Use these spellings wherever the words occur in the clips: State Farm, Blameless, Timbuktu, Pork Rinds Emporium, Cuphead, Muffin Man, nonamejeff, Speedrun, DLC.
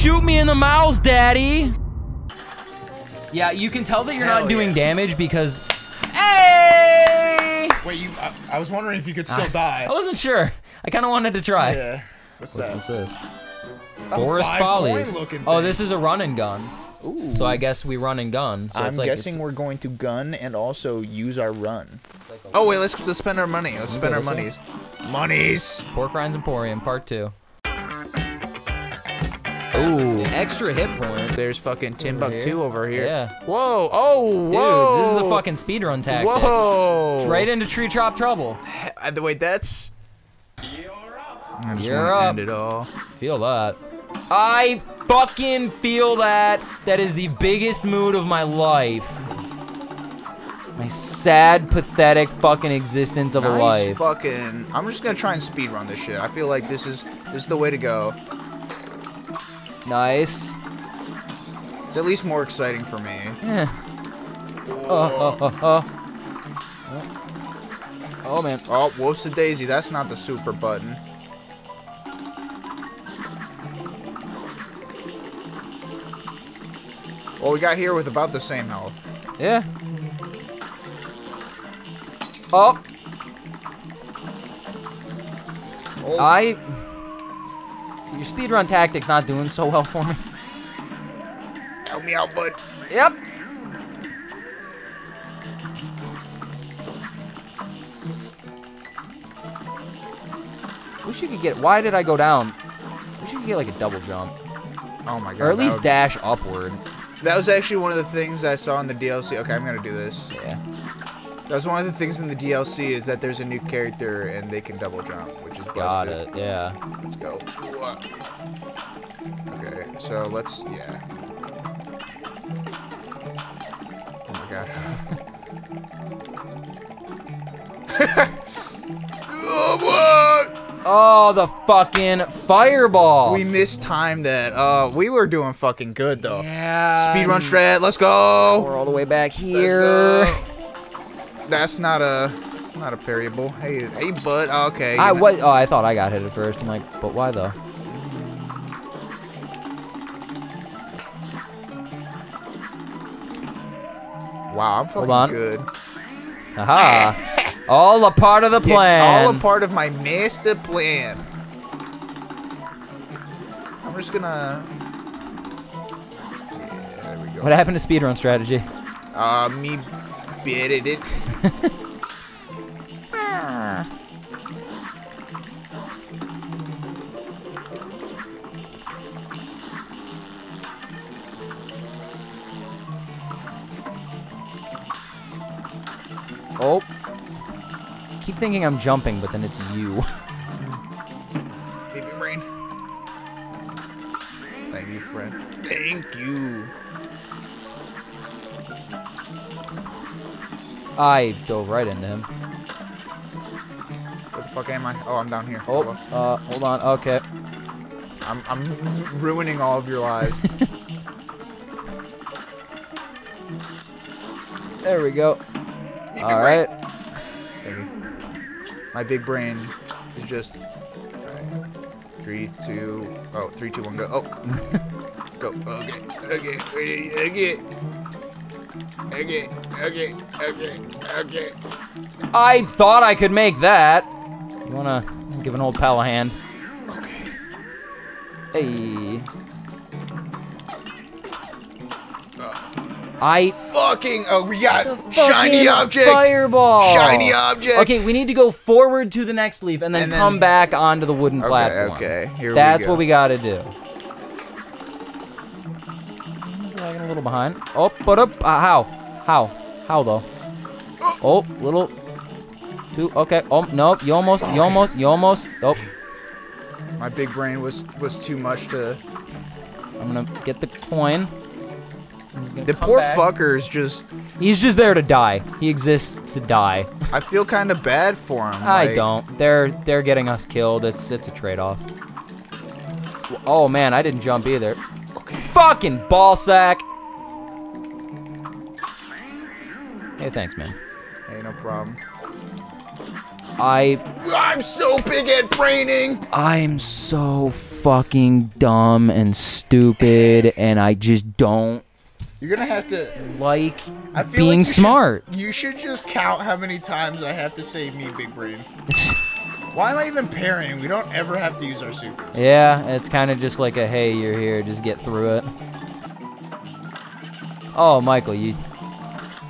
shoot me in the mouth, Daddy. Yeah, you can tell that you're not doing damage because. Hey! Wait, you? I was wondering if you could still die. I wasn't sure. I kind of wanted to try. Yeah. What's this? Forest Follies. Oh, this is a run and gun. Ooh. So I guess we run and gun. So I'm guessing we're going to gun and also use our run. Like oh wait, let's spend our money. Let's spend our monies. Monies. Pork Rinds Emporium, Part 2. Ooh, extra hit points. There's fucking Timbuktu over here. Yeah. Whoa. Oh, whoa. Dude, this is the fucking speedrun tactic. Whoa. It's right into tree trop trouble. Wait, that's. You're up. End it all. Feel that. I fucking feel that. That is the biggest mood of my life. My sad, pathetic fucking existence of a life. Fucking. I'm just gonna try and speedrun this shit. I feel like this is the way to go. Nice. It's at least more exciting for me. Yeah. Oh, oh, oh, oh. Oh man. Oh, whoops a daisy. That's not the super button. Well, we got here with about the same health. Yeah. Oh. Oh. So your speedrun tactic's not doing so well for me. Help me out, bud. Yep. Wish you could get. Why did I go down? Wish you could get like a double jump. Oh my god. Or at least dash upward. That was actually one of the things I saw in the DLC. Okay, I'm gonna do this. Yeah. That was one of the things in the DLC is that there's a new character and they can double jump, which is busted. Got it, yeah. Let's go. Okay, so let's, yeah. Oh my god. Oh, what? Oh, the fucking fireball. We mistimed that. We were doing fucking good, though. Yeah. Speedrun strat. Let's go. We're all the way back here. That's not a parryable. Hey, hey, bud. Okay. Oh, I thought I got hit at first. I'm like, but why, though? Wow, I'm fucking good. Aha. All a part of the plan. All a part of my master plan. I'm just gonna. Yeah, there we go. What happened to speedrun strategy? Me bitted it. Oh. Keep thinking I'm jumping, but then it's you. Baby brain. Thank you, friend. Thank you. I dove right into him. Where the fuck am I? Oh, I'm down here. Oh, hold on. Okay. I'm ruining all of your lives. There we go. All right. My big brain is just three, two, one, go. Oh, go. Okay, okay, okay, okay, okay, okay, okay. I thought I could make that. You wanna give an old pal a hand? Okay. Hey. I fucking we got shiny object fireball. Shiny object. Okay, we need to go forward to the next leaf and then, come back onto the wooden platform. Okay, here we go. That's what we gotta do. I'm lagging a little behind. Oh, but up. How though? Oh, little. Two. Okay. Oh no, you almost. You almost. You almost. Oh. My big brain was too much to. I'm gonna get the coin. The poor fucker is just... He's just there to die. He exists to die. I feel kind of bad for him. I don't. They're getting us killed. It's a trade-off. Oh, man. I didn't jump either. Okay. Fucking ball sack. Hey, thanks, man. Hey, no problem. I'm so big at braining. I'm so fucking dumb and stupid, and I just don't. You're gonna have to like being smart. You should just count how many times I have to say "me big brain." Why am I even pairing? We don't ever have to use our supers. Yeah, it's kind of just like a, hey, you're here, just get through it. Oh, Michael, you...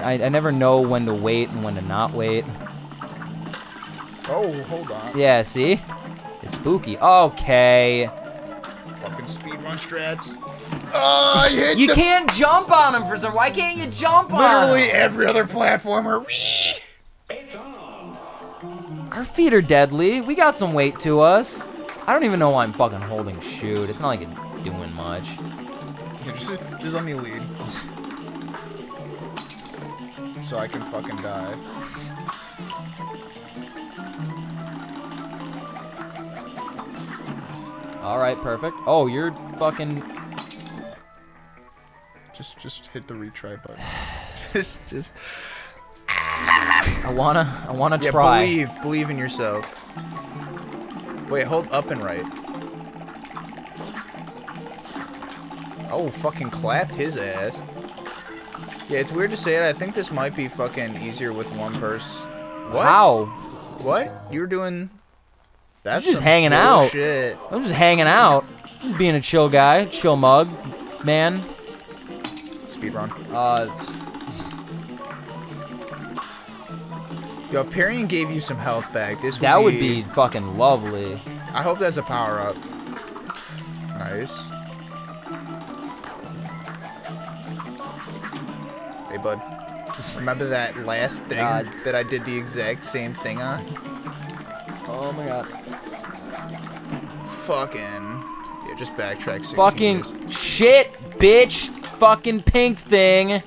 I never know when to wait and when to not wait. Oh, hold on. Yeah, see? It's spooky. Okay. Fucking speedrun strats. Oh, I hit you the... can't jump on him for some... Why can't you jump on him? Literally every other platformer. Our feet are deadly. We got some weight to us. I don't even know why I'm fucking holding shoot. It's not like it's doing much. Yeah, just let me lead. So I can fucking die. Alright, perfect. Oh, you're fucking... Just hit the retry button. just... I wanna try. Believe in yourself. Wait, hold up and right. Oh, fucking clapped his ass. Yeah, it's weird to say it. I think this might be fucking easier with one person. What? How? What? You were doing... That's just hanging out. Shit. I was just hanging out. Just being a chill guy, chill mug, man. Speedrun. Yo, if Perian gave you some health back, this would be... That would be fucking lovely. I hope that's a power-up. Nice. Hey, bud. Remember that last thing that I did the exact same thing on? Oh, my God. Fucking... Yeah, just backtrack 16 fucking years. Shit, bitch. Fucking pink thing.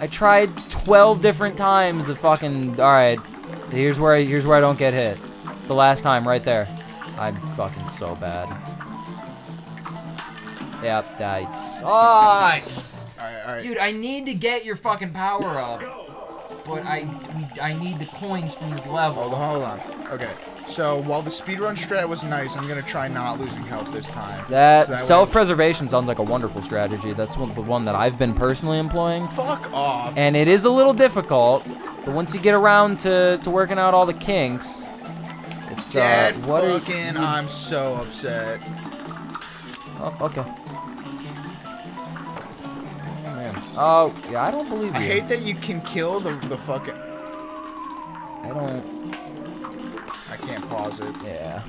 I tried 12 different times the fucking... Alright, here's where I don't get hit. It's the last time, right there. I'm fucking so bad. Yep, that sucks. All right. Dude, I need to get your fucking power up. But I need the coins from this level. Hold on. Okay, so while the speedrun strat was nice, I'm going to try not losing health this time. That self-preservation sounds like a wonderful strategy. That's the one that I've been personally employing. Fuck off. And it is a little difficult, but once you get around to working out all the kinks, it's... Dad, fucking, I'm so upset. Oh, okay. Oh, man. Oh, yeah, I don't believe you. I hate that you can kill the fucking... I don't... I can't pause it. Yeah.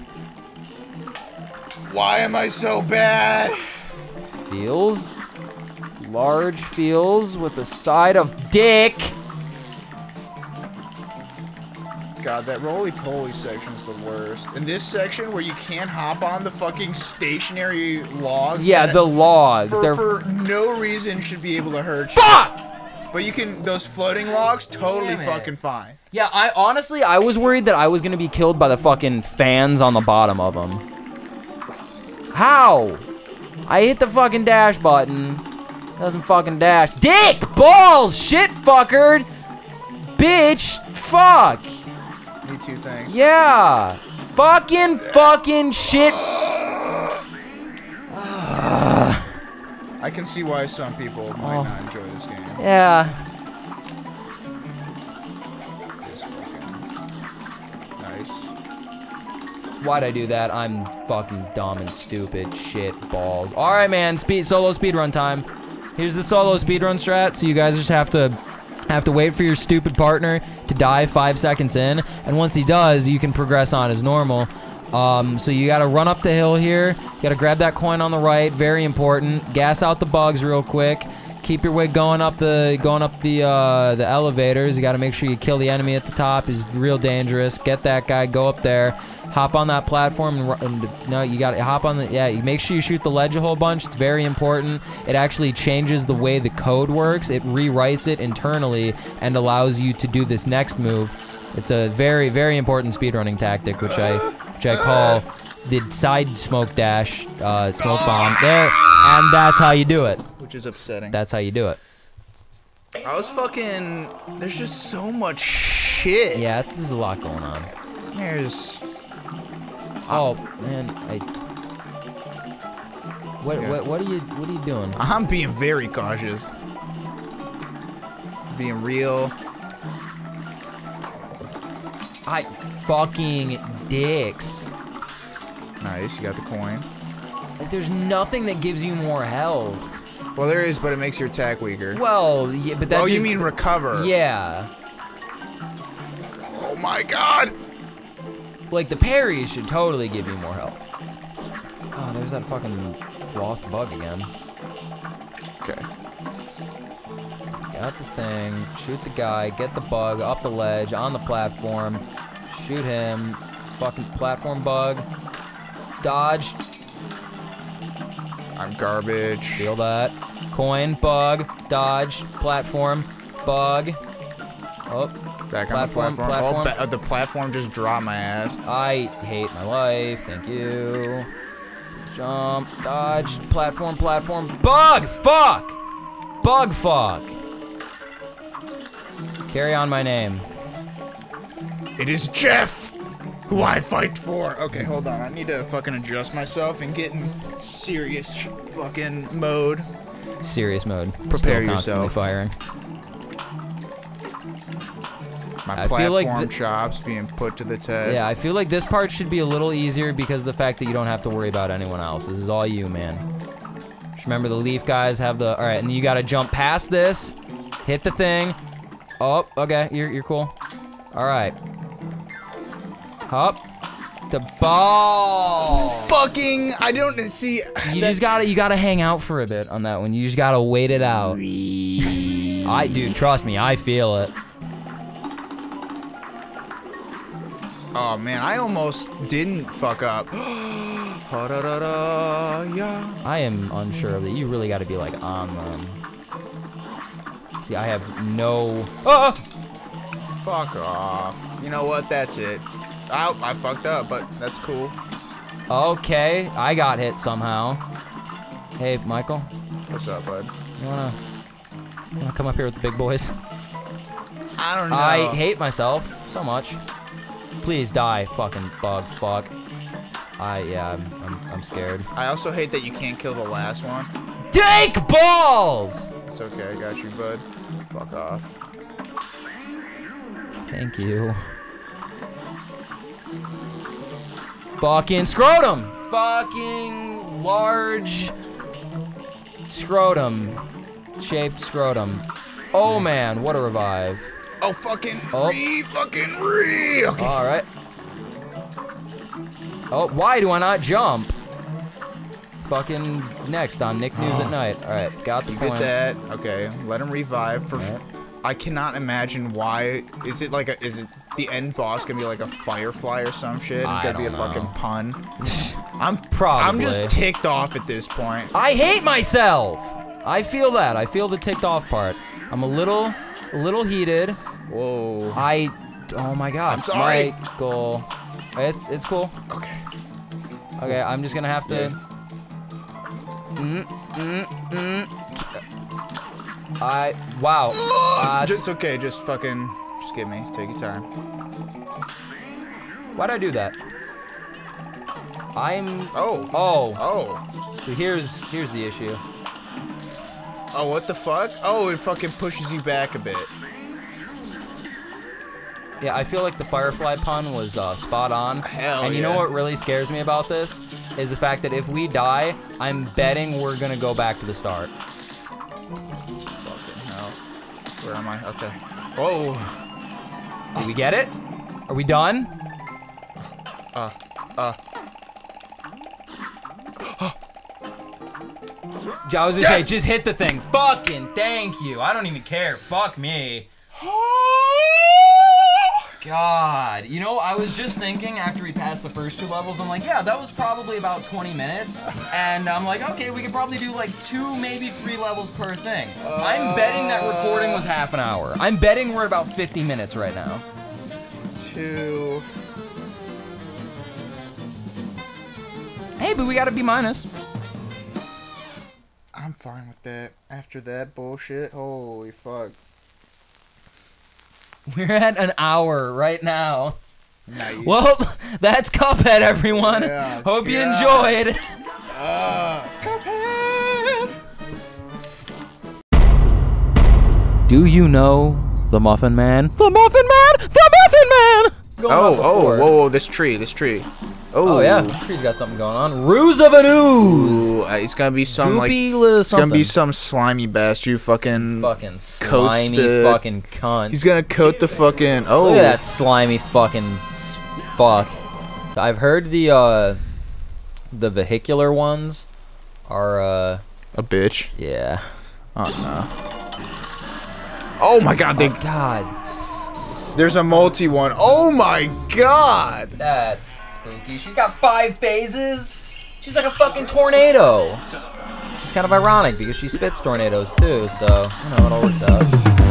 Why am I so bad? Feels. Large feels with a side of dick. God, that roly-poly section's the worst. And this section where you can't hop on the fucking stationary logs. Yeah, the logs. For no reason should be able to hurt you. Fuck! But you can, those floating logs, totally fucking fine. Yeah, I honestly, I was worried that I was gonna be killed by the fucking fans on the bottom of them. How? I hit the fucking dash button. Doesn't fucking dash. Dick! Balls! Shit fuckered! Bitch! Fuck! Me too, thanks. Yeah! Fucking shit! I can see why some people might not enjoy this game. Yeah. Nice. Why'd I do that? I'm fucking dumb and stupid. Shit balls. All right, man. Solo speedrun time. Here's the solo speedrun strat. So you guys just have to wait for your stupid partner to die 5 seconds in, and once he does, you can progress on as normal. So you gotta run up the hill here, you gotta grab that coin on the right, very important, gas out the bugs real quick, keep your way going up the elevators, you gotta make sure you kill the enemy at the top, is real dangerous, get that guy, go up there, hop on that platform, and no, you gotta hop on the, yeah, you make sure you shoot the ledge a whole bunch, it's very important, it actually changes the way the code works, it rewrites it internally, and allows you to do this next move. It's a very, very important speedrunning tactic, which I call the side smoke dash, smoke bomb. There, and that's how you do it. Which is upsetting. That's how you do it. I was fucking... There's just so much shit. Yeah, there's a lot going on. There's... Oh, man, I... What are you doing? I'm being very cautious. Being real. I fucking dicks. Nice, you got the coin. Like, there's nothing that gives you more health. Well, there is, but it makes your attack weaker. Well, yeah, but that. Oh, you mean recover? Yeah. Oh my god! Like, the parries should totally give you more health. Oh, there's that fucking lost bug again. Okay. Got the thing. Shoot the guy. Get the bug up the ledge on the platform. Shoot him. Fucking platform bug. Dodge. I'm garbage. Feel that. Coin, bug, dodge, platform, bug. Oh. Back platform, on the platform. Platform. Oh, the platform just dropped my ass. I hate my life. Thank you. Jump, dodge, platform, platform, bug! Fuck! Bug fuck. Carry on my name. It is Jeff! Who I fight for! Okay, hold on. I need to fucking adjust myself and get in serious fucking mode. Serious mode. Prepare yourself. Still constantly firing. My platform chops being put to the test. Yeah, I feel like this part should be a little easier because of the fact that you don't have to worry about anyone else. This is all you, man. Just remember the leaf guys have the... Alright, and you gotta jump past this. Hit the thing. Oh, okay. You're cool. Alright. Up the ball. Fucking, I don't see. You just gotta, hang out for a bit on that one. You just gotta wait it out. Dude, trust me, I feel it. Oh man, I almost didn't fuck up. I am unsure of that. You really gotta be like on them. See, I have no. Oh! Fuck off. You know what? That's it. I fucked up, but that's cool. Okay, I got hit somehow. Hey, Michael. What's up, bud? You wanna come up here with the big boys? I don't know. I hate myself so much. Please die, fucking bug fuck. I'm scared. I also hate that you can't kill the last one. Dink balls! It's okay, I got you, bud. Fuck off. Thank you. Fucking scrotum! Fucking large scrotum. Shaped scrotum. Oh man, what a revive. Oh fucking re! Okay. Alright. Oh, why do I not jump? Fucking next on Nick News at Night. Alright, got the coin. Get that. Okay, let him revive for... Right. I cannot imagine why... Is it like a... Is it... The end boss can be like a firefly or some shit. That'd be a fucking pun. I'm just ticked off at this point. I hate myself. I feel that. I feel the ticked off part. I'm a little heated. Whoa. Oh my god. I'm sorry. Michael. It's cool. Okay. Okay. I'm just gonna have to. Wow. It's okay. Just fucking. Just give me. Take your time. Why'd I do that? Oh. So here's the issue. Oh, what the fuck? Oh, it fucking pushes you back a bit. Yeah, I feel like the firefly pun was spot on. Hell And you know what really scares me about this? Is the fact that if we die, I'm betting we're gonna go back to the start. Fucking hell. Where am I? Okay. Whoa. Did we get it? Are we done? I was gonna say, just hit the thing. Fucking thank you. I don't even care. Fuck me. God. You know, I was just thinking after we passed the first two levels, I'm like, yeah, that was probably about 20 minutes. And I'm like, okay, we could probably do like 2, maybe 3 levels per thing. I'm betting that recording was half an hour. I'm betting we're about 50 minutes right now. It's 2. Hey, but we gotta be minus. I'm fine with that. After that bullshit, holy fuck. We're at an hour right now. Nice. Well, that's Cuphead, everyone. Yeah, hope you enjoyed. Cuphead. Do you know the Muffin Man? The Muffin Man! The Muffin Man! Whoa, this tree. Oh, yeah, the tree's got something going on. Ruse of an ooze! Ooh, it's gonna be some, some slimy bastard fucking... Fucking slimy fucking cunt. He's gonna coat the fucking... Oh! Look at that slimy fucking... Fuck. I've heard the vehicular ones are, a bitch? Yeah. Oh, no. Oh, my God, they... Oh, God. There's a multi one. Oh my God! That's spooky. She's got 5 phases. She's like a fucking tornado. Which is kind of ironic because she spits tornadoes too, so, you know, it all works out.